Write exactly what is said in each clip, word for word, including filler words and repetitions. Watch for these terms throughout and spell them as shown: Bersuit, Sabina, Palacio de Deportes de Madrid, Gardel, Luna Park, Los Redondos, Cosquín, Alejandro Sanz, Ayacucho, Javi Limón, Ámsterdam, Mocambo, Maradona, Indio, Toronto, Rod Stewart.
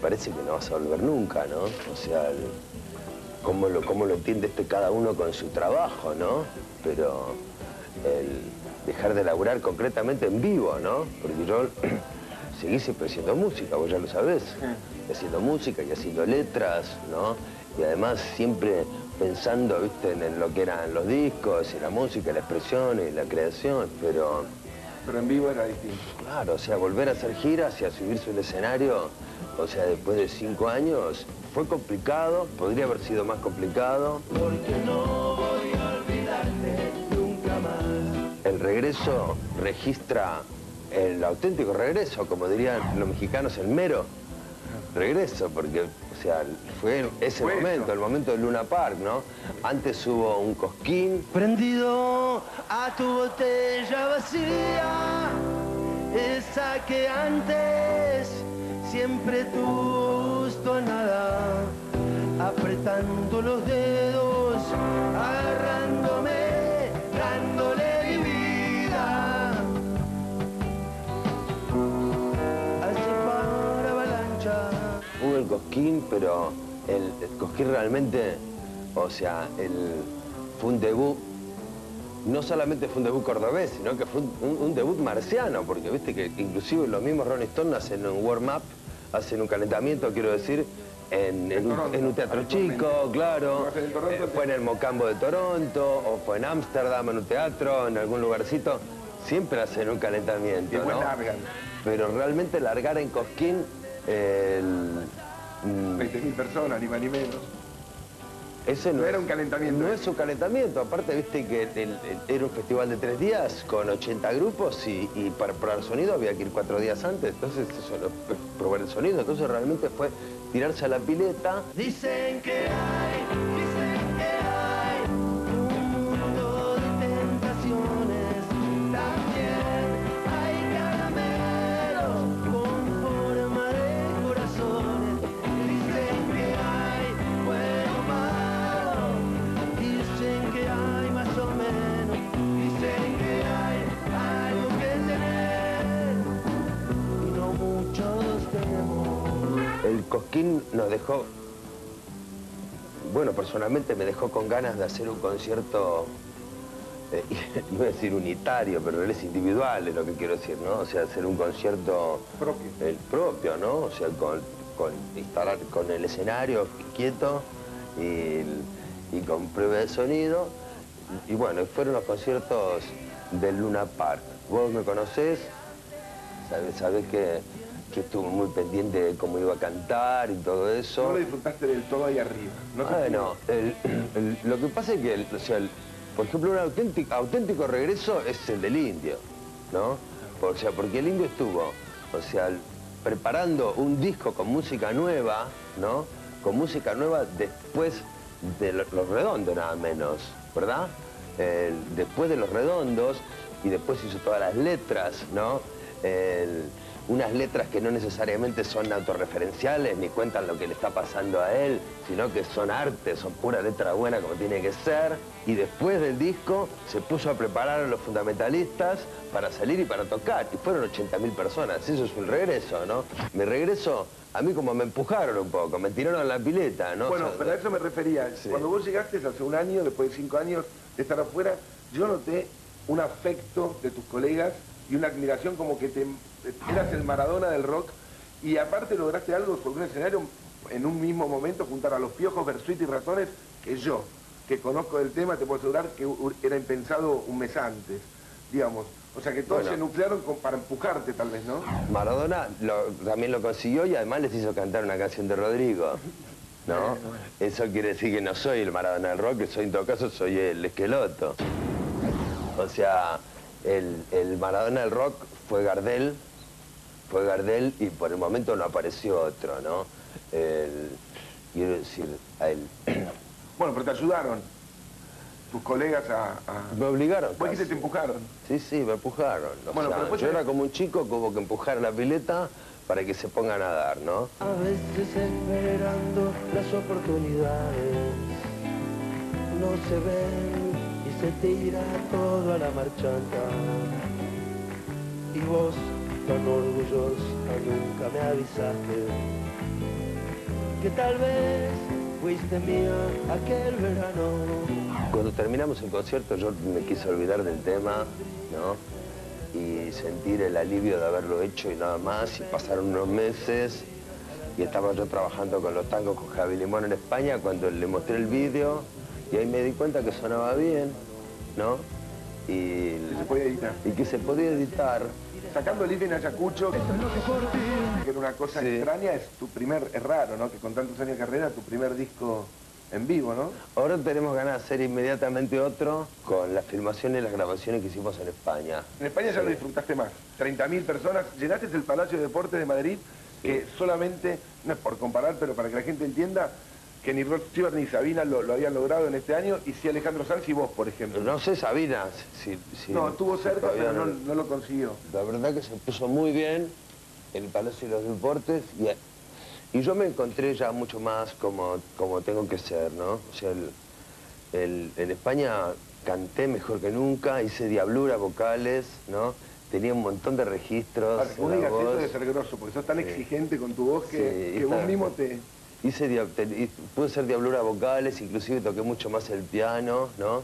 parece que no vas a volver nunca, ¿no? O sea, el, cómo, lo, cómo lo entiende este cada uno con su trabajo, ¿no? Pero el dejar de laburar concretamente en vivo, ¿no? Porque yo seguí siempre haciendo música, vos ya lo sabés. Y haciendo música y haciendo letras, ¿no? Y además siempre pensando, ¿viste? En, en lo que eran los discos, y la música, la expresión y la creación, pero... Pero en vivo era distinto. Claro, o sea, volver a hacer giras y a subirse al escenario, o sea, después de cinco años, fue complicado, podría haber sido más complicado. Porque no voy a olvidarte nunca más. El regreso registra el auténtico regreso, como dirían los mexicanos, el mero regreso, porque, o sea, fue ese fue momento, eso. El momento de Luna Park, ¿no? Antes hubo un Cosquín. Prendido a tu botella vacía, esa que antes siempre tuvo gusto a nada, apretando los dedos, agarrándome, dándole mi vida. Así para avalancha. Hubo el Cosquín, pero el, el Cosquín realmente, o sea, el, fue un debut, no solamente fue un debut cordobés, sino que fue un, un, un debut marciano, porque viste que inclusive los mismos Rolling Stones hacen un warm-up, hacen un calentamiento, quiero decir, en, en, Toronto, en un teatro chico, claro, en Toronto, eh, fue en el Mocambo de Toronto, o fue en Ámsterdam, en un teatro, en algún lugarcito, siempre hacen un calentamiento, ¿no? Después largan. Pero realmente largar en Cosquín... El... veinte mil personas, ni más ni menos. Eso no, no era un calentamiento. No es un calentamiento. Aparte, viste que el, el, era un festival de tres días con ochenta grupos y, y para probar el sonido había que ir cuatro días antes. Entonces, eso no, probar el sonido. Entonces, realmente fue tirarse a la pileta. Dicen que hay, dicen que hay un mundo de tentaciones. El Cosquín nos dejó, bueno, personalmente me dejó con ganas de hacer un concierto, eh, no voy a decir unitario, pero él es individual, es lo que quiero decir, ¿no? O sea, hacer un concierto propio, el propio, ¿no? O sea, con, con instalar con el escenario quieto y, y con prueba de sonido. Y bueno, fueron los conciertos del Luna Park. Vos me conocés, sabés, sabés que... que estuvo muy pendiente de cómo iba a cantar y todo eso. No lo disfrutaste del todo ahí arriba. ¿No? Bueno, el, el, lo que pasa es que, el, o sea, el, por ejemplo, un auténtico, auténtico regreso es el del Indio, ¿no? O sea, porque el Indio estuvo, o sea, el, preparando un disco con música nueva, ¿no? Con música nueva después de lo, Los Redondos, nada menos, ¿verdad? El, después de Los Redondos, y después hizo todas las letras, ¿no? El, unas letras que no necesariamente son autorreferenciales, ni cuentan lo que le está pasando a él, sino que son arte, son pura letra buena como tiene que ser. Y después del disco se puso a preparar a los fundamentalistas para salir y para tocar. Y fueron ochenta mil personas, eso es un regreso, ¿no? Mi regreso, a mí como me empujaron un poco, me tiraron a la pileta, ¿no? Bueno, o sea, pero a eso me refería. Sí. Cuando vos llegaste hace un año, después de cinco años de estar afuera, yo noté un afecto de tus colegas y una admiración como que te... Eras el Maradona del rock y aparte lograste algo sobre un escenario en un mismo momento, juntar a los Piojos, Bersuit y Ratones, que yo, que conozco del tema, te puedo asegurar que era impensado un mes antes, digamos. O sea que todos bueno, se nuclearon con, para empujarte tal vez, ¿no? Maradona lo, también lo consiguió y además les hizo cantar una canción de Rodrigo, ¿no? Eso quiere decir que no soy el Maradona del rock, que soy en todo caso soy el esqueloto. O sea, el, el Maradona del rock fue Gardel, Fue Gardel y por el momento no apareció otro, ¿no? El, quiero decir, a él. Bueno, pero te ayudaron tus colegas a... a... Me obligaron. ¿Por qué te empujaron? Sí, sí, me empujaron. Bueno, sea, yo te... era como un chico que hubo que empujar la pileta para que se pongan a dar, ¿no? A veces esperando las oportunidades no se ven y se tira todo a la marchanta. Y vos... tan orgullosa, nunca me avisaste. que tal vez fuiste mía aquel verano. Cuando terminamos el concierto yo me quise olvidar del tema, ¿no? Y sentir el alivio de haberlo hecho y nada más. Y pasaron unos meses y estaba yo trabajando con los tangos con Javi Limón en España cuando le mostré el vídeo y ahí me di cuenta que sonaba bien, ¿no? Y que se podía editar. Y que se podía editar. Sacando el en Ayacucho, esto es lo que por ti. Que era una cosa sí. extraña, es tu primer, es raro, ¿no? Que con tantos años de carrera, tu primer disco en vivo, ¿no? Ahora tenemos ganas de hacer inmediatamente otro con las filmaciones y las grabaciones que hicimos en España. En España sí. ya lo disfrutaste más. treinta mil personas, llenaste el Palacio de Deportes de Madrid, sí. que solamente, no es por comparar, pero para que la gente entienda, que ni Rod Stewart ni Sabina lo, lo habían logrado en este año, y si Alejandro Sanz y vos, por ejemplo. No sé Sabina. Si, si, no, estuvo cerca, pero no, no lo consiguió. La verdad que se puso muy bien el Palacio de los Deportes, y, y yo me encontré ya mucho más como, como tengo que ser, ¿no? O sea, el, el, en España canté mejor que nunca, hice diablura vocales, ¿no? Tenía un montón de registros. No digas eso de ser grosso, porque sos tan sí. exigente con tu voz que, sí, que vos mismo te... Hice diabte, pude ser diablura vocales, inclusive toqué mucho más el piano, ¿no?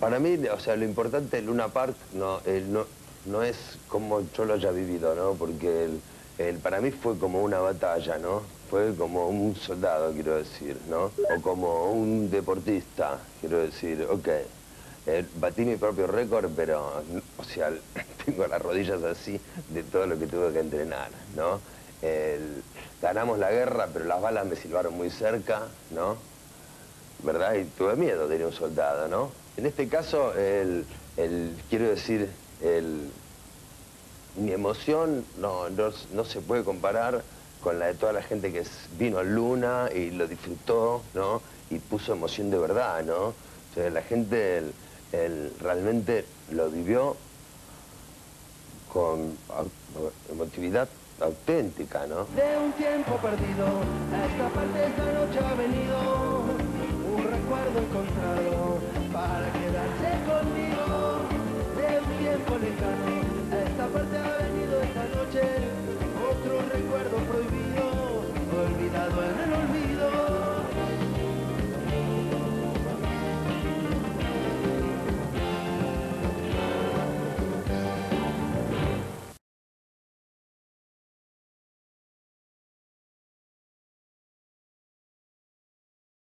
Para mí, o sea, lo importante de Luna Park no, el, no, no es como yo lo haya vivido, ¿no? Porque el, el, para mí fue como una batalla, ¿no? Fue como un soldado, quiero decir, ¿no? O como un deportista, quiero decir, ok. Eh, batí mi propio récord, pero, o sea, tengo las rodillas así de todo lo que tuve que entrenar, ¿no? El, ganamos la guerra, pero las balas me silbaron muy cerca, ¿no? ¿Verdad? Y tuve miedo de ir a un soldado, ¿no? En este caso, el, el, quiero decir, el, mi emoción no, no, no se puede comparar con la de toda la gente que vino a Luna y lo disfrutó, ¿no? Y puso emoción de verdad, ¿no? O sea, la gente el, el, realmente lo vivió con emotividad auténtica, ¿no? De un tiempo perdido, a esta parte esta noche ha venido un recuerdo encontrado para quedarse conmigo de un tiempo lejano.